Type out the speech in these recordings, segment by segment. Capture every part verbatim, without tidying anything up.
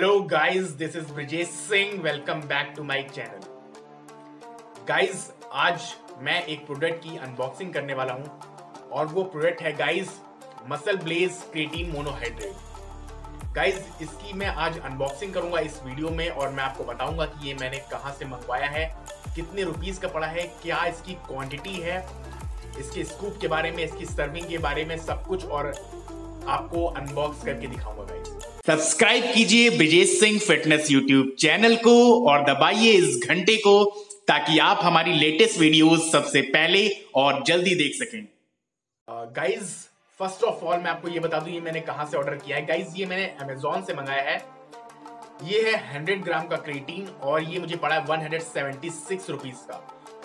Hello guys, this is Vijay Singh. Welcome back to my channel. Guys, आज मैं एक product की unboxing करने वाला हूँ और वो प्रोडक्ट है guys MuscleBlaze creatine monohydrate. guys इसकी मैं आज अनबॉक्सिंग करूँगा इस वीडियो में और मैं आपको बताऊँगा कि ये मैंने कहाँ से मंगवाया है, कितने रुपीज़ का पड़ा है, क्या इसकी क्वांटिटी है, इसके स्कूप के बारे में, इसकी सर्विंग के बारे में सब कुछ और आपको अनबॉक्स करके दिखाऊंगा गाइस। सब्सक्राइब कीजिए Brijesh Singh fitness YouTube channel को और दबाइए इस घंटे को ताकि आप हमारी लेटेस्ट वीडियोस सबसे पहले और जल्दी देख सकें। गाइस फर्स्ट ऑफ ऑल मैं आपको ये बता दूं ये मैंने कहां से ऑर्डर किया है। गाइस ये मैंने अमेजोन से मंगाया है। ये है हंड्रेड ग्राम का क्रिएटिन और ये मुझे पड़ा है one hundred seventy six rupees का।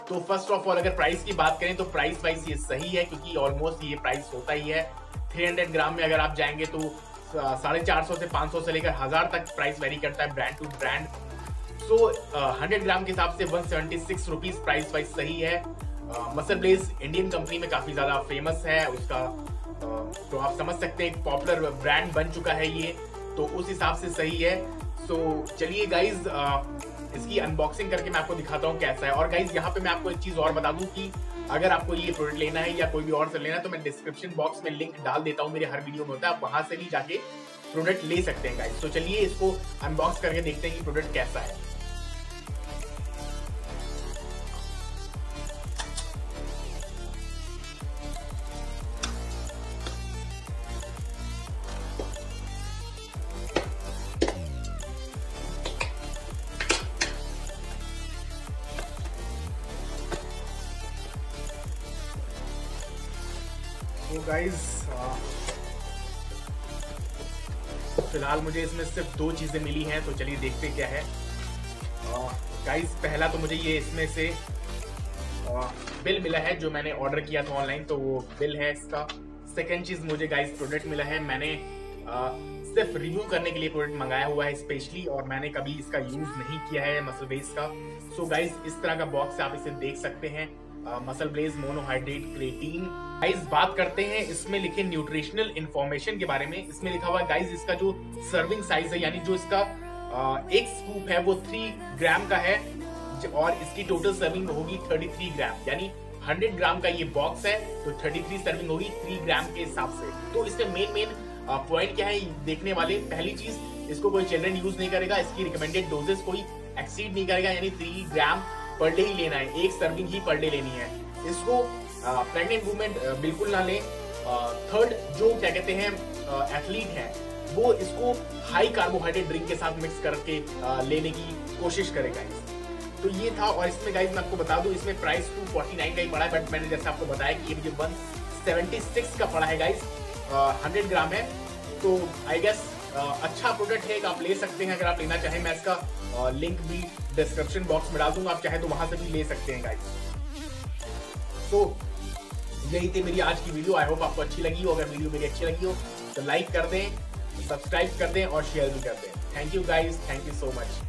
तो फर्स्ट ऑफ ऑल अगर प्राइस की बात करें तो प्राइस वाइज ये सही है क्योंकि ऑलमोस्ट ये प्राइस होता ही है। तीन सौ ग्राम में अगर आप जाएंगे तो साढ़े चार सौ से पाँच सौ से लेकर हज़ार तक प्राइस वेरी करता है brand to brand. So hundred gram के हिसाब से one seventy six rupees price wise सही है। MuscleBlaze इंडियन कंपनी में काफ़ी ज़्यादा फेमस है उसका, uh, तो आप समझ सकते हैं एक पॉपुलर ब्रांड बन चुका है ये, तो उस हिसाब से सही है। सो so, चलिए गाइज uh, इसकी अनबॉक्सिंग करके मैं आपको दिखाता हूँ कैसा है। और गाइज यहाँ पर मैं आपको एक चीज़ और बता दूँ कि अगर आपको ये प्रोडक्ट लेना है या कोई भी और से लेना है तो मैं डिस्क्रिप्शन बॉक्स में लिंक डाल देता हूँ, मेरे हर वीडियो में होता है, आप वहाँ से भी जाके प्रोडक्ट ले सकते हैं गाइस। तो चलिए इसको अनबॉक्स करके देखते हैं कि प्रोडक्ट कैसा है। तो गाइस फिलहाल मुझे इसमें सिर्फ दो चीज़ें मिली हैं तो चलिए देखते क्या है। गाइस पहला तो मुझे ये इसमें से आ, बिल मिला है जो मैंने ऑर्डर किया था ऑनलाइन, तो वो बिल है इसका। सेकंड चीज़ मुझे गाइस प्रोडक्ट मिला है। मैंने आ, सिर्फ रिव्यू करने के लिए प्रोडक्ट मंगाया हुआ है स्पेशली और मैंने कभी इसका यूज़ नहीं किया है MuscleBlaze का। सो so गाइस इस तरह का बॉक्स आप इसे देख सकते हैं, MuscleBlaze मोनोहाइड्रेट क्रिएटिन। गाइस बात करते हैं इसमें लिखे न्यूट्रिशनल इंफॉर्मेशन के बारे में। इसमें लिखा हुआ है गाइस इसका जो सर्विंग साइज है यानी जो इसका आ, एक स्कूप है वो थ्री ग्राम का है और इसकी टोटल सर्विंग होगी तैंतीस ग्राम, यानी सौ ग्राम का ये बॉक्स है तो तैंतीस सर्विंग होगी तीन ग्राम के हिसाब से। तो इसके मेन मेन पॉइंट क्या है देखने वाले। पहली चीज इसको कोई चिल्ड्रन यूज नहीं करेगा, इसकी रिकमेंडेड डोजेस कोई एक्सीड नहीं करेगा, यानी तीन ग्राम पर डे ही लेना है, एक सर्विंग ही पर डे लेनी है। इसको प्रेग्नेंट वूमेन बिल्कुल ना लें। थर्ड जो क्या कहते हैं एथलीट हैं वो इसको हाई कार्बोहाइड्रेट ड्रिंक के साथ मिक्स करके आ, लेने की कोशिश करेगा। तो ये था। और इसमें गाइस मैं आपको बता दूं इसमें प्राइस टू फोर्टी नाइन का ही पड़ा है, बट मैंने जैसे आपको बताया कि ये मुझे वन सेवेंटी सिक्स का पड़ा है गाइस। हंड्रेड ग्राम है तो आई गेस अच्छा प्रोडक्ट है, आप ले सकते हैं अगर आप लेना चाहें। मैं इसका लिंक भी डिस्क्रिप्शन बॉक्स में डाल दूंगा, आप चाहे तो वहां से भी ले सकते हैं गाइस। तो यही थी मेरी आज की वीडियो, आई होप आपको अच्छी लगी हो। अगर वीडियो मेरी अच्छी लगी हो तो लाइक कर दें, सब्सक्राइब कर दें और शेयर भी कर दें। Thank you guys, thank you so much.